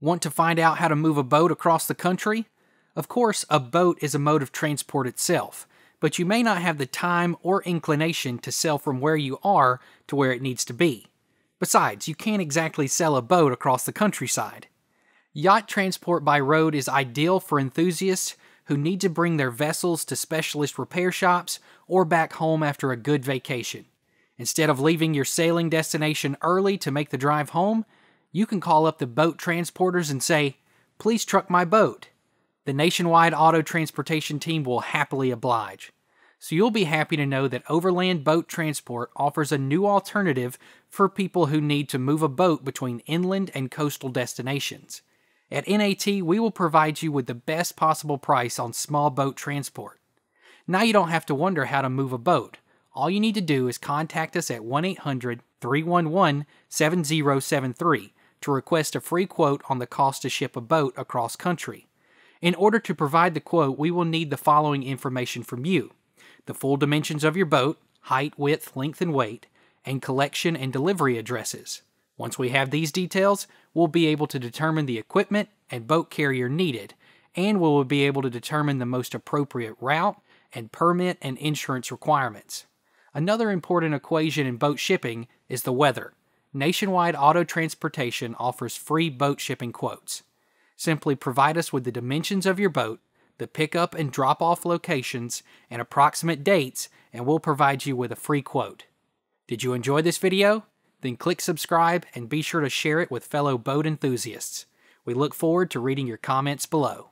Want to find out how to move a boat across the country? Of course, a boat is a mode of transport itself, but you may not have the time or inclination to sail from where you are to where it needs to be. Besides, you can't exactly sail a boat across the countryside. Yacht transport by road is ideal for enthusiasts who need to bring their vessels to specialist repair shops or back home after a good vacation. Instead of leaving your sailing destination early to make the drive home, you can call up the boat transporters and say, "Please truck my boat." The Nationwide Auto Transportation team will happily oblige. So you'll be happy to know that Overland Boat Transport offers a new alternative for people who need to move a boat between inland and coastal destinations. At NAT, we will provide you with the best possible price on small boat transport. Now you don't have to wonder how to move a boat. All you need to do is contact us at 1-800-311-7073 to request a free quote on the cost to ship a boat across country. In order to provide the quote, we will need the following information from you: the full dimensions of your boat, height, width, length, and weight, and collection and delivery addresses. Once we have these details, we'll be able to determine the equipment and boat carrier needed, and we'll be able to determine the most appropriate route and permit and insurance requirements. Another important equation in boat shipping is the weather. Nationwide Auto Transportation offers free boat shipping quotes. Simply provide us with the dimensions of your boat, the pickup and drop-off locations, and approximate dates, and we'll provide you with a free quote. Did you enjoy this video? Then click subscribe and be sure to share it with fellow boat enthusiasts. We look forward to reading your comments below.